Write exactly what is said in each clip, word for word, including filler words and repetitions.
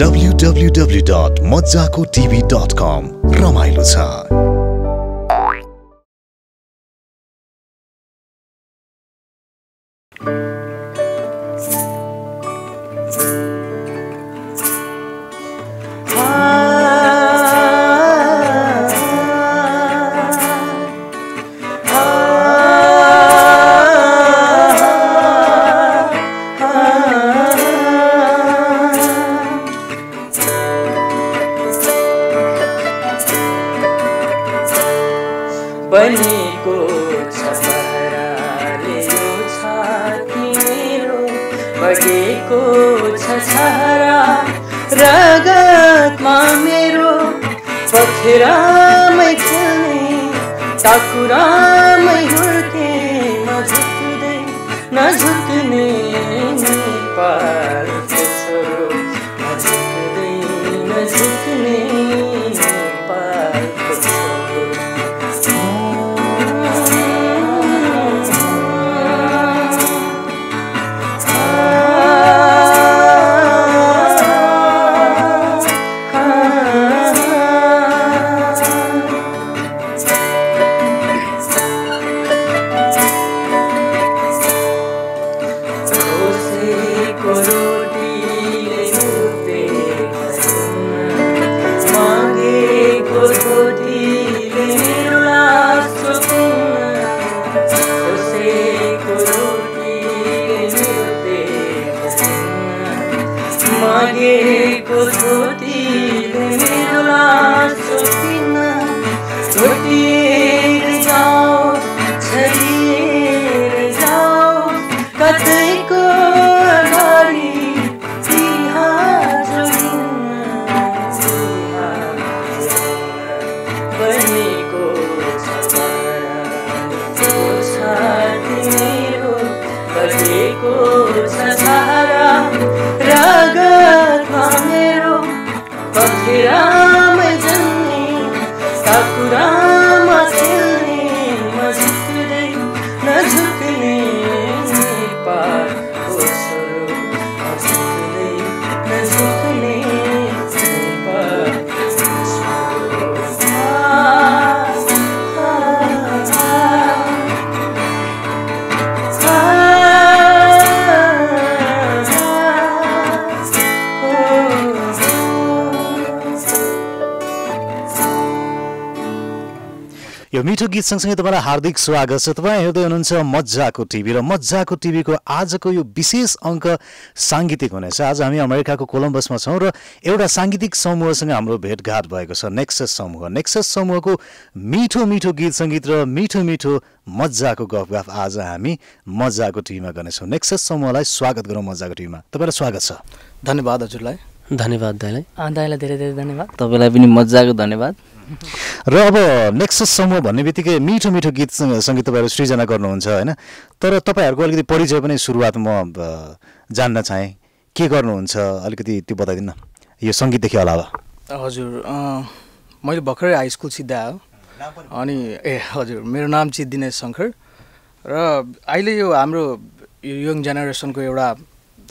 W W W dot मज्जाको TV dot com रमाइलो छ। मिठो गीत सँगसँगै तपाईलाई हार्दिक स्वागत छ। तपाईँ हेर्दै हुनुहुन्छ मज्जाको टिभी र मज्जाको टिभीको आजको यो विशेष अङ्क साङ्गीतिक हुनेछ। आज हामी अमेरिकाको कोलम्बसमा छौँ र एउटा साङ्गीतिक समूहसँग हाम्रो भेटघाट भएको छ, नेक्सस समूह। नेक्सस समूहको मिठो मिठो गीत सङ्गीत र मिठो मिठो मज्जाको गफगाफ आज हामी मज्जाको टिभीमा गर्नेछौँ। नेक्सस समूहलाई स्वागत गरौँ मज्जाको टिभीमा। तपाईँलाई स्वागत छ। धन्यवाद हजुरलाई। धन्यवाद दाइलाई। दाइलाई धेरै धेरै धन्यवाद। तपाईँलाई पनि मज्जाको धन्यवाद। र अब नेक्सस समूह भन्ने बित्तिकै मिठो मिठो गीत सङ्गीत तपाईँहरू सृजना गर्नुहुन्छ होइन, तर तपाईँहरूको अलिकति परिचय पनि सुरुवात म जान्न चाहेँ। के गर्नुहुन्छ अलिकति त्यो बताइदिनु न, यो सङ्गीतदेखि अलावा। हजुर, मैले भर्खरै हाई स्कुल सिद्धा आयो अनि ए हजुर, मेरो नाम चाहिँ दिनेश शङ्कर र अहिले यो हाम्रो यङ जेनेरेसनको एउटा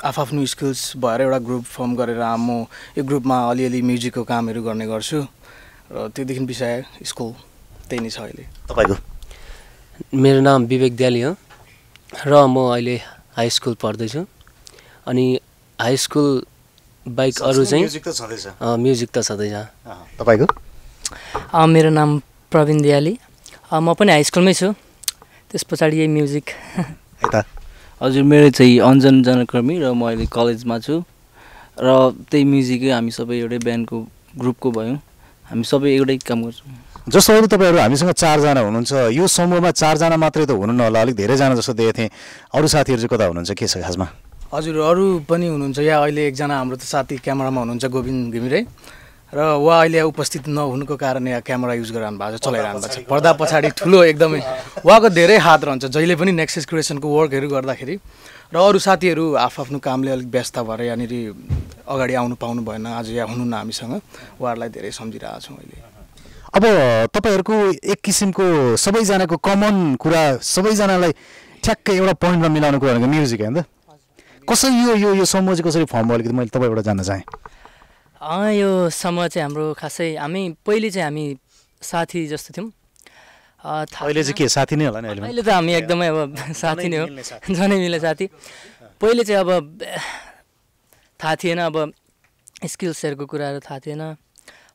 आफआफ्नो स्किल्स भएर एउटा ग्रुप फर्म गरेर म यो ग्रुपमा अलिअलि म्युजिकको कामहरू गर्ने गर्छु। र त्योदेखि विषय स्कुल त्यही नै छ अहिले। तपाईँको? मेरो नाम विवेक दियाली हो र म अहिले हाई स्कुल पढ्दैछु। अनि हाई स्कुल बाहेक अरू चाहिँ म्युजिक त छँदैछ। म्युजिक त छँदैछ। तपाईँको? मेरो नाम प्रवीण दियाली, म पनि हाई स्कुलमै छु। त्यस पछाडि यही म्युजिक। हजुर, मेरो चाहिँ अञ्जन जनकर्मी र म अहिले कलेजमा छु र त्यही म्युजिकै हामी सबै एउटै ब्यान्डको ग्रुपको भयौँ। हामी सबै एउटै काम गर्छौँ। जस्तो अहिले तपाईँहरू हामीसँग चारजना हुनुहुन्छ, यो समूहमा चारजना मात्रै त हुनुहुन्न होला, अलिक धेरैजना जस्तो देखेको थिएँ। अरू साथीहरू चाहिँ कता हुनुहुन्छ, के छ खासमा? हजुर, अरू पनि हुनुहुन्छ। यहाँ अहिले एकजना हाम्रो त साथी क्यामेरामा हुनुहुन्छ, गोविन्द घिमिरे, र उहाँ अहिले उपस्थित नहुनुको कारण यहाँ क्यामेरा युज गरिरहनु भएको छ, चलाइरहनु भएको छ। पर्दा पछाडि ठुलो एकदमै उहाँको धेरै हात रहन्छ जहिले पनि नेक्सस क्रिएसनको वर्कहरू गर्दाखेरि। र अरू साथीहरू आफआफ्नो कामले अलिक व्यस्त भएर यहाँनिर अगाडि आउनु पाउनु भएन, आज यहाँ हुनुहुन्न हामीसँग। उहाँहरूलाई धेरै सम्झिरहेको छौँ अहिले। अब तपाईँहरूको एक किसिमको सबैजनाको कमन कुरा, सबैजनालाई ठ्याक्कै एउटा पोइन्टमा मिलाउनु कुरा भनेको म्युजिक होइन त? कसरी यो यो समूह चाहिँ कसरी फर्म भयो अलिकति मैले तपाईँबाट जान्न चाहेँ। यो समय चाहिँ हाम्रो खासै हामी पहिले चाहिँ हामी साथी जस्तो थियौँ। अहिले चाहिँ के साथी नै होला नि? अहिले त हामी एकदमै अब साथी नै हो, झनै मिल्ने साथी। पहिले चाहिँ अब थाहा थिएन, अब स्किल्सहरूको कुराहरू थाहा थिएन।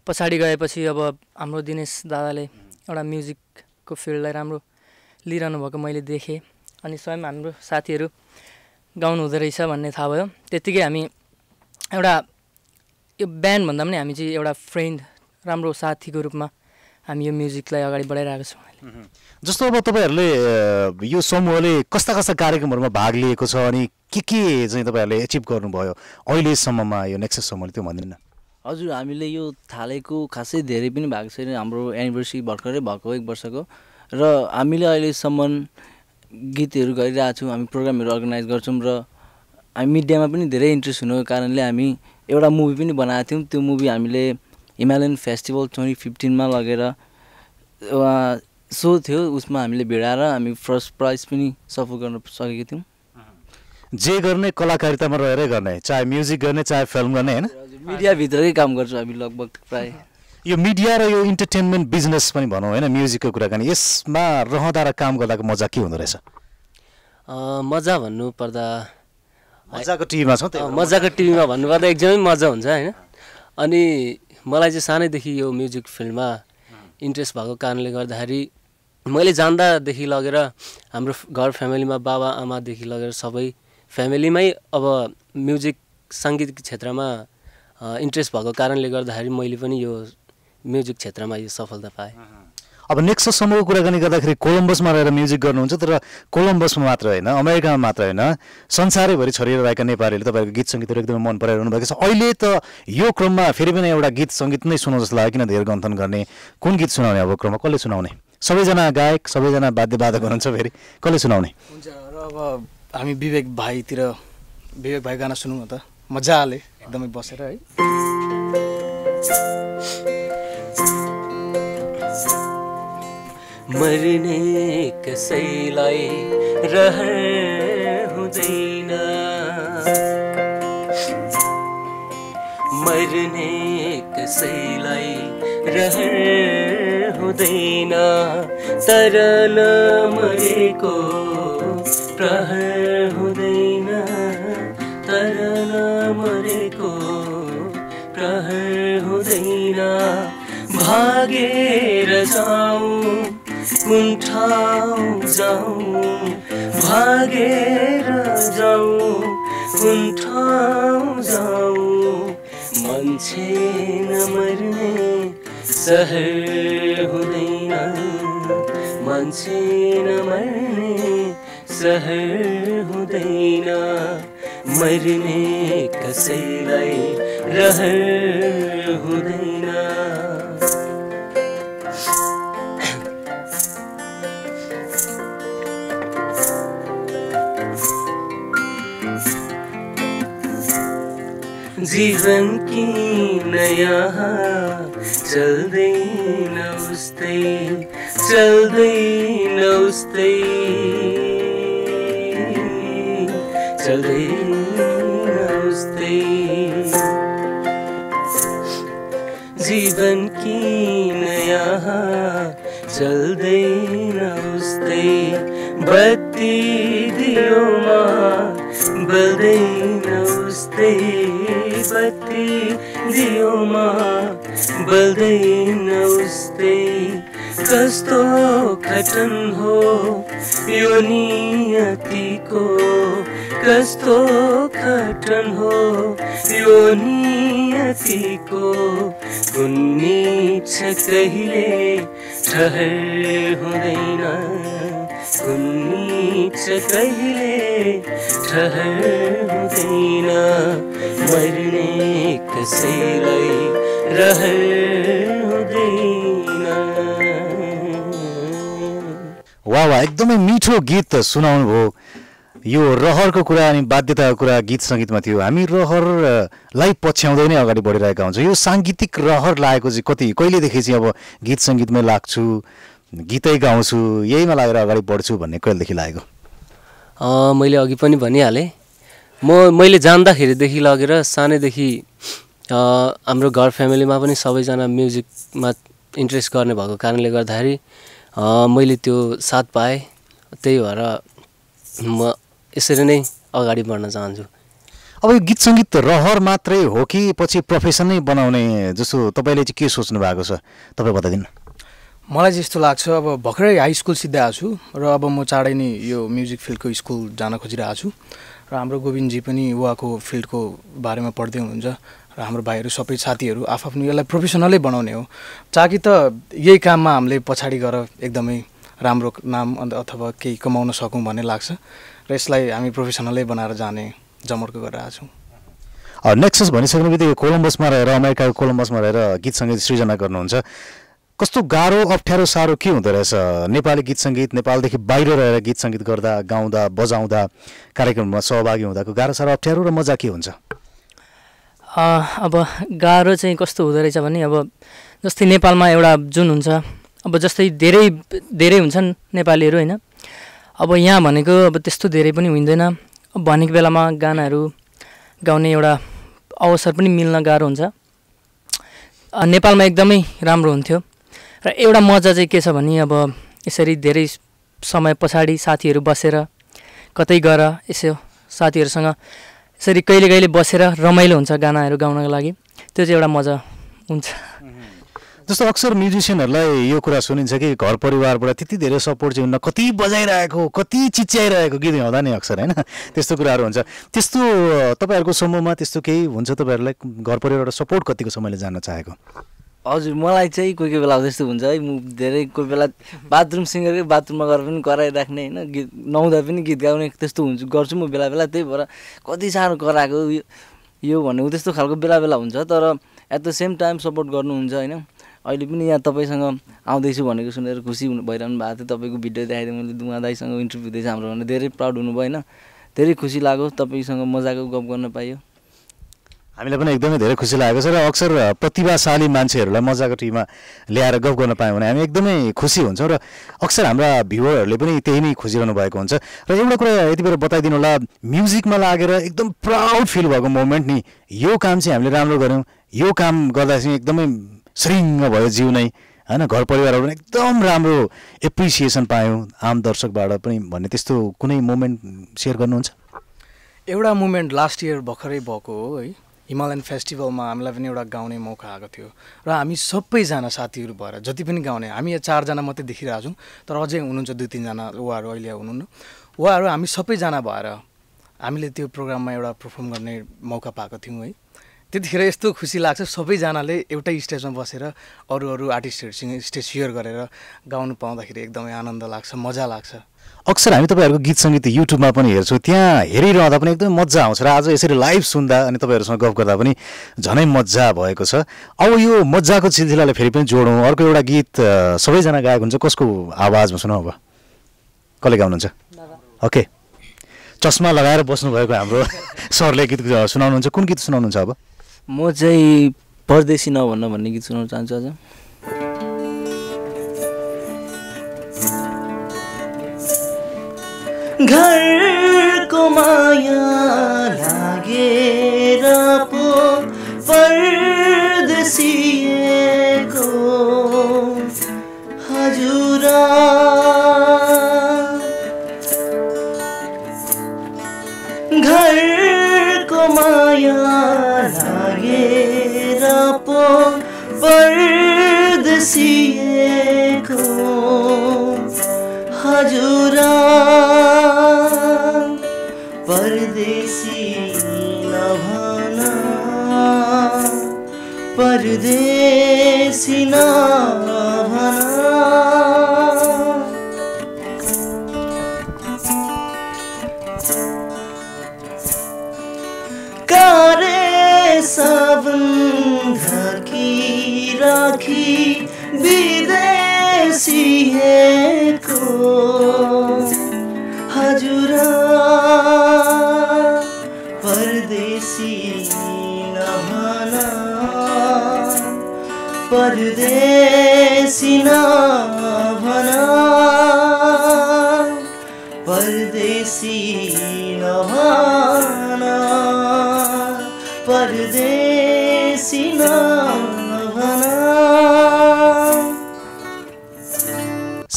पछाडि गएपछि अब हाम्रो दिनेश दादाले एउटा म्युजिकको फिल्डलाई राम्रो लिइरहनु भएको मैले देखेँ, अनि स्वयं हाम्रो साथीहरू गाउनु हुँदो रहेछ भन्ने थाहा भयो। त्यतिकै हामी एउटा यो ब्यान्ड भन्दा पनि हामी चाहिँ एउटा फ्रेन्ड, राम्रो साथीको रूपमा हामी यो म्युजिकलाई अगाडि बढाइरहेको छौँ। जस्तो अब तपाईँहरूले यो समूहले कस्ता कस्ता कार्यक्रमहरूमा भाग लिएको छ अनि के के चाहिँ तपाईँहरूले एचिभ गर्नुभयो अहिलेसम्ममा यो नेक्सस समूहले, त्यो भन्दैन? हजुर, हामीले यो थालेको खासै धेरै पनि भएको छैन। हाम्रो एनिभर्सरी भर्खरै भएको एक वर्षको, र हामीले अहिलेसम्म गीतहरू गरिरहेको छौँ, हामी प्रोग्रामहरू अर्गनाइज गर्छौँ, र हामी मिडियामा पनि धेरै इन्ट्रेस्ट हुनुको कारणले हामी एउटा मुभी पनि बनाएको थियौँ। त्यो मुभी हामीले हिमालयन फेस्टिभल ट्वेन्टी फिफ्टिनमा लगेर सो थियो, उसमा हामीले भिडाएर हामी फर्स्ट प्राइज पनि सफल गर्न सकेको थियौँ। जे गर्ने कलाकारितामा रहेरै गर्ने, चाहे म्युजिक गर्ने चाहे फिल्म गर्ने, होइन? मिडियाभित्रै काम गर्छौँ हामी लगभग प्रायः। यो मिडिया र यो इन्टरटेनमेन्ट बिजनेस पनि भनौँ, होइन, म्युजिकको कुराकानी, यसमा रहँदा र काम गर्दाको मजा के हुँदो रहेछ? मजा भन्नुपर्दा मजाको टिभीमा छ, मजाको टिभीमा भन्नुपर्दा एकदमै मजा हुन्छ, होइन? अनि मलाई चाहिँ सानैदेखि यो म्युजिक फिल्डमा इन्ट्रेस्ट भएको कारणले गर्दाखेरि मैले जान्दादेखि लगेर हाम्रो घर फ्यामिलीमा बाबा आमादेखि लगेर सबै फ्यामिलीमै अब म्युजिक सङ्गीत क्षेत्रमा इन्ट्रेस्ट भएको कारणले गर्दाखेरि मैले पनि यो म्युजिक क्षेत्रमा यो सफलता पाएँ। अब नेक्स्ट समूहको कुराकानी गर्दाखेरि कोलम्बसमा रहेर म्युजिक गर्नुहुन्छ, तर कोलम्बसमा मात्र होइन, अमेरिकामा मात्र होइन, संसारैभरि छरिरहेका नेपालीहरूले तपाईँको गीत सङ्गीतहरू एकदमै मन पराइरहनु भएको छ। अहिले त यो क्रममा फेरि पनि एउटा गीत सङ्गीत नै सुनाउँ जस्तो लाग्यो, किन धेर गन्थन गर्ने, कुन गीत सुनाउने अब क्रममा, कसले सुनाउने? सबैजना गायक, सबैजना वाद्यवादक हुनुहुन्छ, फेरि कसले सुनाउने? हुन्छ, र अब हामी विवेक भाइतिर, विवेक भाइ गाना सुनौँ न त मजाले एकदमै बसेर, है। मरने कसैलाई रहर हुँदैन, मरने कसैलाई रहर हुँदैन, तर नमरेको प्रहर हुँदैन, तर नमरेको प्रहर हुँदैन। भागेर जाऊँ कुन ठाउँ जाऊँ, भागेर जाऊँ कुन ठाउँ जाऊँ, मान्छे नमर्ने सहर हुँदैन, मान्छे नमर्ने सहर हुँदैन, मर्ने कसैलाई रहर हुँदैन। जीवन की नया चल्दै नउस्तै, चल्दै नउस्तै, चल्दै नउस्तै, जीवन की नया चल्दै नउस्तै, बत्ती दियोमा बल्दै नउस्तै, बत्ती दियोमा बल्दै नउस्तै, कस्तो खटन हो यो नियतिको, कस्तो खटन हो यो नियतिको, कुन्नी छ कहिले ठहर हुँदैन, कुन्नी छ कहिले ठहर हुँदैन, मर्ने कसैलाई रहर हुँदैन। वाह वाह, एकदमै मिठो गीत सुनाउनु भयो। यो रहरको कुरा अनि बाध्यताको कुरा गीत सङ्गीतमा थियो। हामी रहरलाई पछ्याउँदै नै अगाडि बढिरहेका हुन्छौँ। यो साङ्गीतिक रहर लागेको चाहिँ कति, कहिलेदेखि चाहिँ अब गीत सङ्गीतमै लाग्छु, गीतै गाउँछु, यहीमा लागेर अगाडि बढ्छु भन्ने कहिलेदेखि लागेको? मैले अघि पनि भनिहालेँ, म मैले जान्दाखेरिदेखि लगेर सानैदेखि हाम्रो घर फ्यामिलीमा पनि सबैजना म्युजिकमा इन्ट्रेस्ट गर्ने भएको कारणले गर्दाखेरि मैले त्यो साथ पाएँ। त्यही भएर म यसरी नै अगाडि बढ्न चाहन्छु। अब यो गीत संगीत रहर मात्रै हो कि पछि प्रोफेसन नै बनाउने जस्तो तपाईले चाहिँ के सोच्नु भएको छ, तपाई बताइदिनु। मलाई जस्तो लाग्छ अब भर्खरै हाई स्कुल सिद्धै आछु र अब म चाँडै नै यो म्युजिक फिल्डको स्कुल जान खोजिरहेको छु र हाम्रो गोविन्दजी पनि उहाँको फिल्डको बारेमा पढ्दै हुनुहुन्छ र हाम्रो भाइहरू सबै साथीहरू आफआफ्नो यसलाई प्रोफेसनलै बनाउने हो ताकि त यही काममा हामीले पछाडि गएर एकदमै राम्रो नाम अथवा केही कमाउन सकौँ भन्ने लाग्छ र यसलाई हामी प्रोफेसनलै बनाएर जाने जमर्को गरिरहेको छौँ। नेक्सस भनिसक्नु बित्तिकै कोलम्बसमा रहेर अमेरिकाको कोलम्बसमा रहेर गीत सङ्गीत सृजना गर्नुहुन्छ, कस्तो गाह्रो अप्ठ्यारो साह्रो के हुँदो रहेछ नेपाली गीत सङ्गीत, नेपालदेखि बाहिर रहेर गीत सङ्गीत गर्दा, गाउँदा, बजाउँदा, कार्यक्रममा सहभागी हुँदाको गाह्रो साह्रो अप्ठ्यारो र मजा के हुन्छ? अब गाह्रो चाहिँ कस्तो हुँदो रहेछ भने अब जस्तै नेपालमा एउटा जुन हुन्छ, अब जस्तै धेरै धेरै हुन्छन् नेपालीहरू होइन, अब यहाँ भनेको अब त्यस्तो धेरै पनि हुँदैन, भनेको बेलामा गानाहरू गाउने एउटा अवसर पनि मिल्न गाह्रो हुन्छ। नेपालमा एकदमै राम्रो हुन्थ्यो र एउटा मजा चाहिँ के छ भने अब यसरी धेरै समय पछाडि साथीहरू बसेर कतै गएर यसो साथीहरूसँग यसरी कहिले कहिले बसेर रमाइलो हुन्छ गानाहरू गाउनको लागि, त्यो चाहिँ एउटा मजा हुन्छ। जस्तो अक्सर म्युजिसियनहरूलाई यो कुरा सुनिन्छ कि घर परिवारबाट त्यति धेरै सपोर्ट चाहिँ हुन्न, कति बजाइरहेको कति चिच्याइरहेको गीत गाउँदा नि अक्सर हैन त्यस्तो कुराहरू हुन्छ। त्यस्तो तपाईहरुको समूहमा त्यस्तो केही हुन्छ, तपाईहरुलाई घर परिवारबाट सपोर्ट कतिको छ मैले जान्न चाहेको? हजुर, मलाई चाहिँ कोही कोही बेला त्यस्तो हुन्छ है, म धेरै कोही बेला बाथरुम सिङ्गरकै बाथरुममा गएर पनि कराइराख्ने होइन, गीत नहुँदा पनि गीत गाउने त्यस्तो हुन्छ गर्छु म बेला बेला। त्यही भएर कति साह्रो कराएको यो भन्ने त्यस्तो खालको बेला बेला हुन्छ, तर at the same time support गर्नुहुन्छ हैन। अहिले पनि यहाँ तपाईँसँग आउँदैछु भनेको सुनेर खुसी भइरहनु भएको थियो, तपाईँको भिडियो देखाइदिएँ मैले, दुमा दाईसँग इन्टरभ्यू दिएँ हाम्रो भनेर धेरै प्राउड हुनुभयो होइन, धेरै खुसी लाग्यो, तपाईँसँग मजाको गफ गर्न पाइयो, हामीलाई पनि एकदमै धेरै खुसी लागेको छ। र अक्सर प्रतिभाशाली मान्छेहरूलाई मजाको टिममा ल्याएर गफ गर्न पायौँ भने हामी एकदमै खुसी हुन्छौँ र अक्सर हाम्रा भ्युवरहरूले पनि त्यही नै खुसिरहनु भएको हुन्छ। र एउटा कुरा यति बेला बताइदिनु होला, म्युजिकमा लागेर एकदम प्राउड फिल भएको मोमेन्ट नि, यो काम चाहिँ हामीले राम्रो गऱ्यौँ, यो काम गर्दा चाहिँ एकदमै श्रृङ्ग भयो जिउ नै हैन, घर परिवारबाट एकदम राम्रो एप्रिसिएसन पायौँ आम दर्शकबाट पनि भन्ने त्यस्तो कुनै मोमेन्ट सेयर गर्नुहुन्छ? एउटा मोमेन्ट लास्ट इयर भर्खरै भएको हो है, हिमालयन फेस्टिभलमा हामीलाई पनि एउटा गाउने मौका आएको थियो र हामी सबैजना साथीहरू भएर जति पनि गाउने, हामी यहाँ चारजना मात्रै देखिरहेको छौँ तर अझै हुनुहुन्छ दुई तिनजना, उहाँहरू अहिले हुनुहुन्न, उहाँहरू हामी सबैजना भएर हामीले त्यो प्रोग्राममा एउटा पर्फर्म गर्ने मौका पाएको थियौँ है। त्यतिखेर यस्तो खुसी लाग्छ सबैजनाले एउटै स्टेजमा बसेर अरू अरू आर्टिस्टहरूसँग स्टेज सेयर गरेर गाउनु पाउँदाखेरि एकदमै आनन्द लाग्छ, मजा लाग्छ। अक्सर हामी तपाईँहरूको गीत सङ्गीत युट्युबमा पनि हेर्छौँ, त्यहाँ हेरिरहँदा पनि एकदमै मजा आउँछ र आज यसरी लाइभ सुन्दा अनि तपाईँहरूसँग गफ गर्दा पनि झनै मजा भएको छ। अब यो मजाको सिलसिलाले फेरि पनि जोडौँ, अर्को एउटा गीत सबैजना गाएको हुन्छ, कसको आवाजमा सुनौँ? अब कसले गाउनुहुन्छ? ओके, चस्मा लगाएर बस्नुभएको हाम्रो सरले गीत सुनाउनुहुन्छ, कुन गीत सुनाउनुहुन्छ? अब म चाहिँ परदेशी नभन्न भन्ने गीत सुनाउन चाहन्छु। आज घरको माया लागेर पो परदेशीको हजुरा घरको माया परदेशीको हजुरा परदेशी नभन परदेशी नभन कारे साबुन राखी विदेशी को हजुरा परदेशी नभना परदेशी नभना परदेशी नभना परदेशी सीना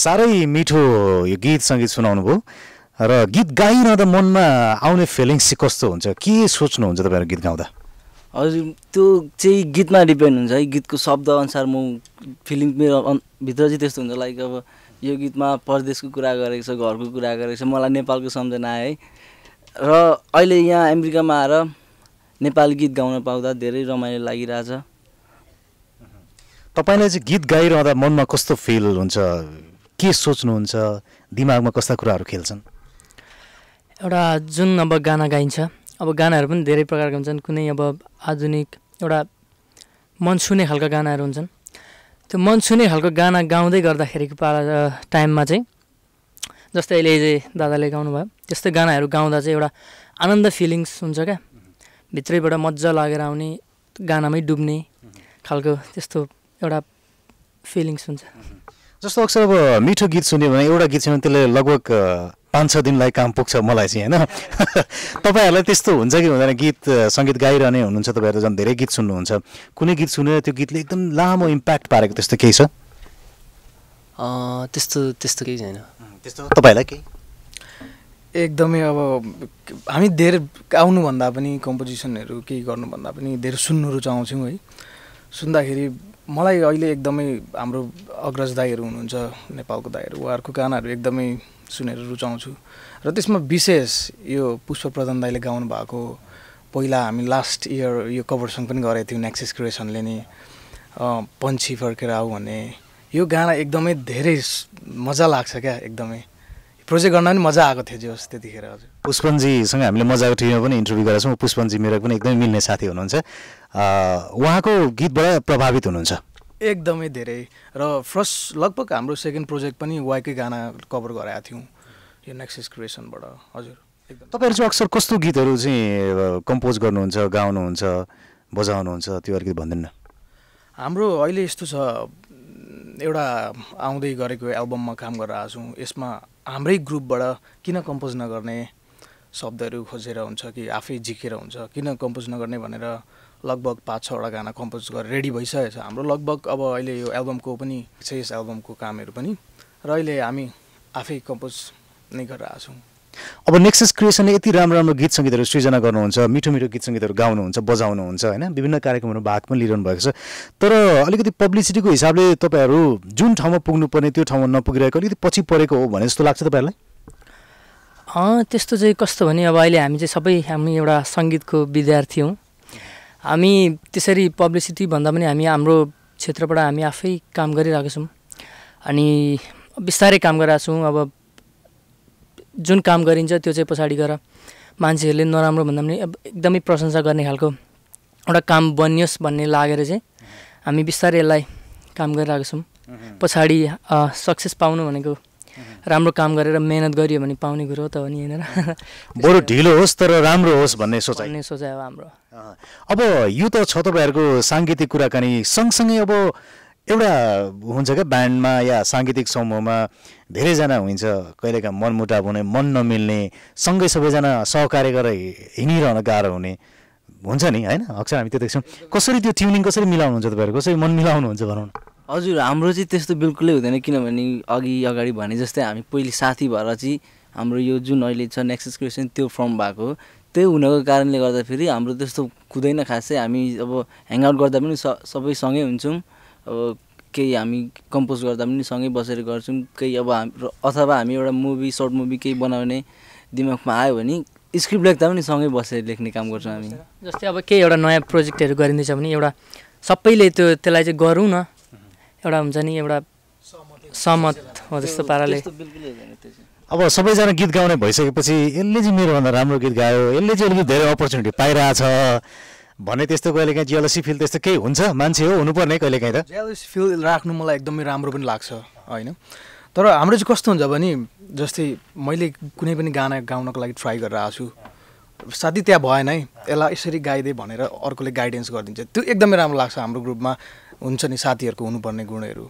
साह्रै मिठो यो गीत संगीत सुनाउनु भयो र गीत गाइरहँदा मनमा आउने फिलिङ्स कस्तो हुन्छ के सोच्नुहुन्छ तपाईहरु गीत गाउँदा? हजुर त्यो चाहिँ गीतमा डिपेन्ड हुन्छ है, गीतको शब्द अनुसार म फिलिङ मेरो भित्र चाहिँ त्यस्तो हुन्छ। लाइक अब यो गीतमा परदेशको कुरा गरेको छ, घरको कुरा गरेको छ, मलाई नेपालको सम्झना आयो है। र अहिले यहाँ अमेरिकामा आएर नेपाली गीत गाउन पाउँदा धेरै रमाइलो लागिरहेछ। तपाईलाई चाहिँ गीत गाइरहँदा मनमा कस्तो फिल हुन्छ, के सोच्नुहुन्छ, दिमागमा कस्ता कुराहरू खेल्छन्? एउटा जुन अब गाना गाइन्छ, अब गानाहरू पनि धेरै प्रकारका हुन्छन्, कुनै अब आधुनिक एउटा मन छुने खालका गानाहरू हुन्छन्। त्यो मन छुने खालको गाना गाउँदै गर्दाखेरिको पारा टाइममा चाहिँ जस्तै अहिले दादाले गाउनुभयो त्यस्तै गानाहरू गाउँदा चाहिँ एउटा आनन्द फिलिङ्स हुन्छ क्या, भित्रैबाट मजा लागेर आउने, गानामै डुब्ने खालको त्यस्तो एउटा फिलिङ्स हुन्छ। जस्तो अक्सर अब मिठो गीत सुन्यो भने एउटा गीत सुन्यो त्यसले लगभग पाँच छ दिनलाई काम पुग्छ मलाई चाहिँ होइन। तपाईँहरूलाई त्यस्तो हुन्छ कि हुँदैन? गीत सङ्गीत गाइरहने हुनुहुन्छ तपाईँहरू, झन् धेरै गीत सुन्नुहुन्छ, कुनै गीत सुनेर त्यो गीतले एकदम लामो इम्प्याक्ट पारेको त्यस्तो केही छ? त्यस्तो त्यस्तो केही छैन। त्यस्तो तपाईँहरूलाई केही एकदमै अब हामी धेरै गाउनुभन्दा पनि कम्पोजिसनहरू केही गर्नुभन्दा पनि धेरै सुन्नु रुचाउँछौँ है। सुन्दाखेरि मलाई अहिले एकदमै हाम्रो अग्रज दाईहरू हुनुहुन्छ नेपालको दाईहरू, उहाँहरूको गानाहरू एकदमै सुनेर रुचाउँछु। र त्यसमा विशेष यो पुष्प प्रधान दाईले गाउनु भएको, पहिला हामी लास्ट इयर यो कभर सङ पनि गरेको थियौँ नेक्सस क्रिएसनले नि, पन्छी फर्केर आऊ भने यो गाना एकदमै धेरै मजा लाग्छ क्या, एकदमै प्रोजेक्ट गर्न पनि मजा आएको थियो जे होस् त्यतिखेर। हजुर पुष्पनजीसँग हामीले मजाको टिममा पनि इन्टरभ्यू गरेका छौँ, पुष्पनजी मेरो पनि एकदमै मिल्ने साथी हुनुहुन्छ, उहाँको गीतबाट प्रभावित हुनुहुन्छ एकदमै धेरै। र फर्स्ट लगभग हाम्रो सेकेन्ड प्रोजेक्ट पनि वाइकै गाना कभर गराएको थियौँ यो नेक्सस क्रिएसनबाट। हजुर तपाईँहरू चाहिँ अक्सर कस्तो गीतहरू चाहिँ कम्पोज गर्नुहुन्छ, गाउनुहुन्छ, बजाउनुहुन्छ त्यो अलिकति भन्दैन? हाम्रो अहिले यस्तो छ, एउटा आउँदै गरेको एल्बममा काम गरेर आएको छौँ, यसमा हाम्रै ग्रुपबाट किन कम्पोज नगर्ने शब्दहरू खोजेर हुन्छ कि आफै झिकेर हुन्छ, किन कम्पोज नगर्ने भनेर लगभग पाँच छवटा गाना कम्पोज गरेर रेडी भइसकेको छ हाम्रो लगभग। अब अहिले यो एल्बमको पनि छ, यस एल्बमको कामहरू पनि, र अहिले हामी आफै कम्पोज नै गरेर आएको छौँ। अब नेक्सस क्रिएसनले यति राम्रो राम्रो गीत सङ्गीतहरू सृजना गर्नुहुन्छ, मिठो मिठो गीत सङ्गीतहरू गाउनुहुन्छ, बजाउनुहुन्छ होइन, विभिन्न कार्यक्रमहरूमा भाग पनि लिइरहनु भएको छ, तर अलिकति पब्लिसिटीको हिसाबले तपाईँहरू जुन ठाउँमा पुग्नुपर्ने त्यो ठाउँमा नपुगिरहेको, अलिकति पछि परेको हो भने जस्तो लाग्छ तपाईँहरूलाई? त्यस्तो चाहिँ कस्तो भने अब अहिले हामी चाहिँ सबै हामी एउटा सङ्गीतको विद्यार्थी हौँ, हामी त्यसरी पब्लिसिटी भन्दा पनि हामी हाम्रो क्षेत्रबाट हामी आफै काम गरिरहेको छौँ अनि बिस्तारै काम गरिरहेको छौँ। अब जुन काम गरिन्छ त्यो चाहिँ पछाडि गएर मान्छेहरूले नराम्रो भन्दा पनि अब एकदमै प्रशंसा गर्ने खालको एउटा काम बनियोस् भन्ने लागेर चाहिँ हामी बिस्तारै यसलाई काम गरिरहेको छौँ। पछाडि सक्सेस पाउनु भनेको राम्रो काम गरेर मेहनत गरियो भने पाउने कुरो त हो नि होइन, बरु ढिलो होस् तर राम्रो होस् भन्ने सोचाइ सोचाइ हाम्रो। अब यो त छ तपाईँहरूको साङ्गीतिक कुराकानी, सँगसँगै अब एउटा हुन्छ क्या ब्यान्डमा या साङ्गीतिक समूहमा धेरैजना हुन्छ, कहिलेकाहीँ मनमुटाव हुने, मन नमिल्ने, सँगै सबैजना सहकार्य गरेर हिँडिरहन गाह्रो हुने हुन्छ नि होइन, अक्सर हामी त्यो देख्छौँ। कसरी त्यो ट्युनिङ कसरी मिलाउनुहुन्छ तपाईँहरू, कसरी मन मिलाउनुहुन्छ भनौँ? हजुर हाम्रो चाहिँ त्यस्तो बिल्कुलै हुँदैन, किनभने अघि अगाडि भने जस्तै हामी पहिले साथी भएर चाहिँ हाम्रो यो जुन अहिले छ नेक्सस क्रिएसन त्यो फर्म भएको, त्यही हुनको कारणले गर्दाखेरि हाम्रो त्यस्तो कुदैन खासै। हामी अब ह्याङआउट गर्दा पनि स सबै सँगै हुन्छौँ, अब केही हामी कम्पोज गर्दा पनि सँगै बसेर गर्छौँ, केही अब हाम्रो अथवा हामी एउटा मुभी सर्ट मुभी केही बनाउने दिमागमा आयो भने स्क्रिप्ट लेख्दा पनि सँगै बसेर लेख्ने काम गर्छौँ हामी। जस्तै अब केही एउटा नयाँ प्रोजेक्टहरू गरिँदैछ भने एउटा सबैले त्यो त्यसलाई चाहिँ गरौँ न, एउटा हुन्छ नि एउटा सहमत हो त्यस्तो पाराले। अब सबैजना गीत गाउने भइसकेपछि यसले चाहिँ मेरोभन्दा राम्रो गीत गायो, यसले चाहिँ अलिकति धेरै अपर्च्युनिटी पाइरहेछ भने त्यस्तो कहिलेकाहीँ जेलसी फिल त्यस्तो केही हुन्छ? मान्छे हो हुनुपर्ने कहिलेकाहीँ त जेलसी फिल राख्नु मलाई एकदमै राम्रो पनि लाग्छ होइन, तर हाम्रो चाहिँ कस्तो हुन्छ भने जस्तै मैले कुनै पनि गाना गाउनको लागि ट्राई गरेर आएको छु, साथी त्यहाँ भएन है यसलाई यसरी गाइदे भनेर अर्कोले गाइडेन्स गरिदिन्छ, त्यो एकदमै राम्रो लाग्छ। हाम्रो ग्रुपमा हुन्छ नि साथीहरूको हुनुपर्ने गुणहरू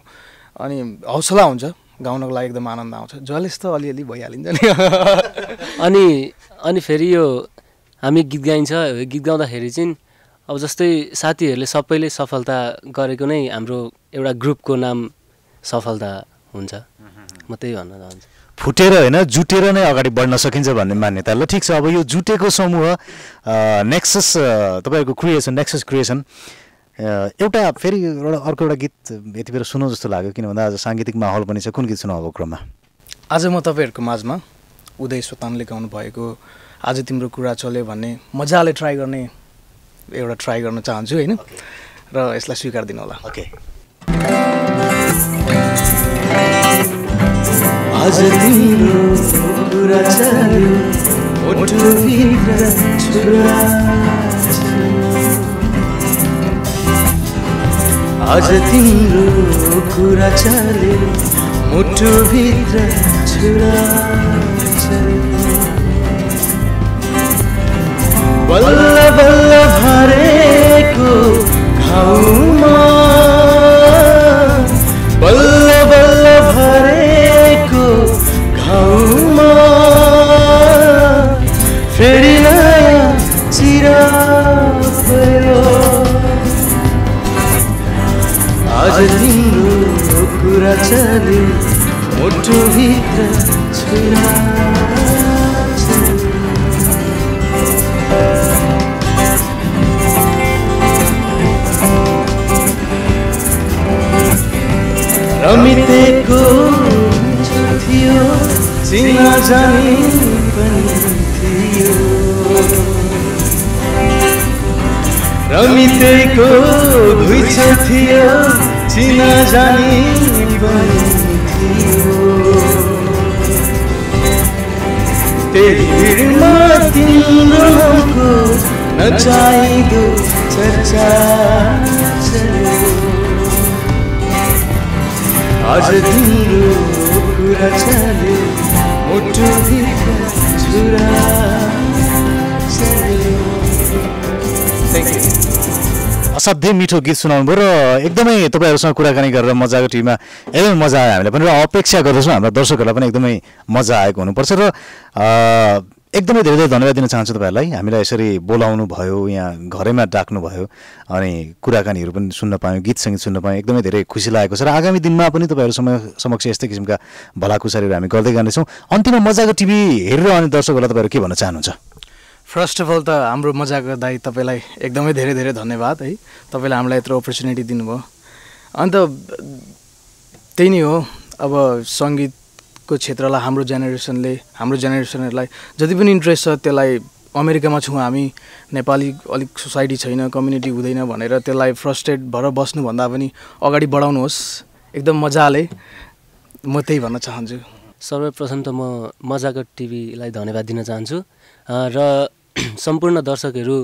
अनि हौसला हुन्छ, गाउनको लागि एकदम आनन्द आउँछ, जलेस त अलिअलि भइहालिन्छ नि। अनि अनि फेरि यो हामी गीत गाइन्छ, गीत गाउँदाखेरि चाहिँ अब जस्तै साथीहरूले सबैले सफलता गरेको नै हाम्रो एउटा ग्रुपको नाम सफलता हुन्छ। म त्यही भन्न चाहन्छु। फुटेर हैन जुटेर नै अगाडि बढ्न सकिन्छ भन्ने मान्यता। ल ठीक छ, अब यो जुटेको समूह नेक्सस तपाईको क्रिएसन नेक्सस क्रिएसन एउटा फेरि एउटा अर्को एउटा गीत यतिबेर सुनौ जस्तो लाग्यो किन भन्दा आज सांगीतिक माहौल पनि छ। कुन गीत सुनाउ अब क्रममा? आज म तपाईहरुको माझमा उदय सोतानले गाउनु भएको आज तिम्रो कुरा चल्यो भन्ने मजाले ट्राई गर्ने एउटा ट्राई गर्न चाहन्छु हैन, र यसलाई स्वीकार दिनु होला। ओके। आज तिम्रो कुरा चल्यो ओठो भित्र छुरा आज तिम्रो कुरा चल्यो मुठो भित्र छुरा बल्ल बल्ल भरेको घाउमा बल्ल बल्ल भरेको घाउमा फेरि नयाँ चिरा पर्यो। आज तिम्रो कुरा चल्यो मुठोभित्र छुरा रमितेको थियो चिना जानी पनि थियो रमितेको घुइछ थियो चिना जानी पनि थियो तेरी भिडमा तिम्रोको नचाहिँदो चर्चा चल्यो। आज तिम्रो कुरा चल्यो मुठो भित्र छुरा चल्यो। असाध्यै मिठो गीत सुनाउनुभयो र एकदमै तपाईहरुसँग कुराकानी गरेर मजाको टिममा एकदमै मजा आयो हामीलाई पनि, र अपेक्षा गर्दछौँ हाम्रा दर्शकहरूलाई पनि एकदमै मजा आएको हुनुपर्छ। र एकदमै धेरै धेरै धन्यवाद दिन चाहन्छु तपाईहरुलाई, हामीलाई यसरी बोलाउनु भयो, यहाँ घरैमा डाक्नु भयो अनि कुराकानीहरु पनि सुन्न पायौँ, गीत संगीत सुन्न पायौँ, एकदमै धेरै खुसी लागेको छ। र आगामी दिनमा पनि तपाईहरु समक्ष यस्तै किसिमका भलाकुसारीहरु हामी गर्दै जानेछौँ। अन्तिममा मजाको टिभी हेरिरहने दर्शकहरूलाई तपाईहरु के भन्न चाहनुहुन्छ? फर्स्ट अफ अल त हाम्रो मजाको दाइ तपाईलाई एकदमै धेरै धेरै धन्यवाद है, तपाईँले हामीलाई यत्रो अपर्च्युनिटी दिनुभयो। अन्त त्यही नै हो, अब सङ्गीत को क्षेत्रलाई हाम्रो जेनेरेसनले हाम्रो जेनेरेसनहरूलाई जति पनि इन्ट्रेस्ट छ त्यसलाई अमेरिकामा छौँ हामी, नेपाली अलिक सोसाइटी छैन कम्युनिटी हुँदैन भनेर त्यसलाई फ्रस्ट्रेट भएर बस्नुभन्दा पनि अगाडि बढाउनुहोस् एकदम मजाले, म त्यही भन्न चाहन्छु। सर्वप्रथम त म मजाको टिभीलाई धन्यवाद दिन चाहन्छु र सम्पूर्ण दर्शकहरू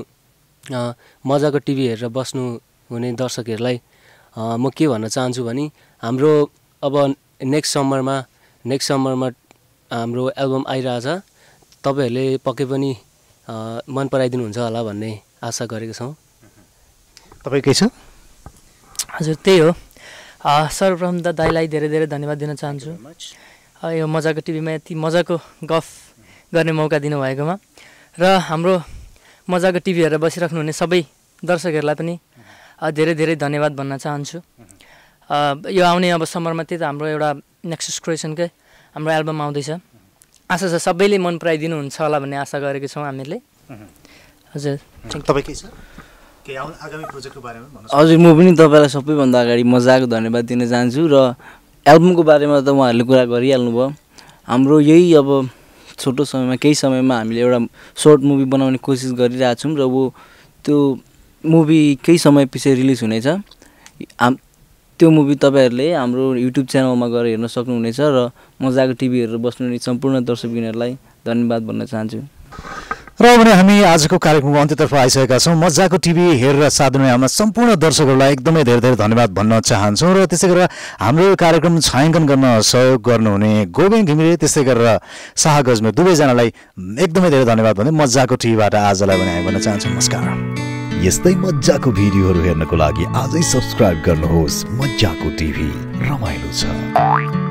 मजाको टिभी हेरेर बस्नु हुने दर्शकहरूलाई म के भन्न चाहन्छु भने हाम्रो अब नेक्स्ट समरमा नेक्स्ट समरमा हाम्रो एल्बम आइरहेछ, तपाईहरूले पक्कै पनि मन पराइदिनुहुन्छ होला भन्ने आशा गरेको छौँ। तपाईँ के छ? हजुर त्यही हो, सर्वप्रथम त दाइलाई धेरै धेरै धन्यवाद दिन चाहन्छु यो मजाको टिभीमा यति मजाको गफ गर्ने मौका दिनुभएकोमा, र हाम्रो मजाको टिभी हेरेर बसिराख्नुहुने सबै दर्शकहरूलाई पनि धेरै धेरै धन्यवाद भन्न चाहन्छु। यो आउने अब समरमा त्यही त हाम्रो एउटा नेक्सस क्रिएसनकै हाम्रो एल्बम आउँदैछ, आशा छ सबैले मन पराइदिनुहुन्छ होला भन्ने आशा गरेको छौँ हामीले। हजुर तपाईँ हजुर म पनि तपाईँलाई सबैभन्दा अगाडि मजाको धन्यवाद दिन चाहन्छु र एल्बमको बारेमा त उहाँहरूले कुरा गरिहाल्नु भयो। हाम्रो यही अब छोटो समयमा केही समयमा हामीले एउटा सर्ट मुभी बनाउने कोसिस गरिरहेको छौँ र वो त्यो मुभी केही समय पछि रिलिज हुनेछ। हाम त्यो मुभी तपाईहरुले हाम्रो युट्युब च्यानलमा गएर हेर्न सक्नुहुनेछ र मजाको टिभी हेरेर बस्नुहुने सम्पूर्ण दर्शकहरुलाई धन्यवाद भन्न चाहन्छु। र अब हामी आजको कार्यक्रमको अन्त्यतर्फ आइसकेका छौँ। मजाको टिभी हेरेर साथ दिनुहुने हाम्रा सम्पूर्ण दर्शकहरूलाई एकदमै धेरै धेरै धन्यवाद भन्न चाहन्छौँ र त्यसै गरेर हाम्रो कार्यक्रम छायाङ्कन गर्न सहयोग गर्नुहुने गोविन्द घिमिरे त्यसै गरेर शाहगजमा दुवैजनालाई एकदमै धेरै धन्यवाद भन्दै मजाको टिभीबाट आजलाई भने हामी भन्न चाहन्छौँ नमस्कार। यस्तै मजाको भिडियोहरू हेर्नको लागि आजै सब्स्क्राइब गर्नुहोस् मजाको टिभी, रमाइलो छ।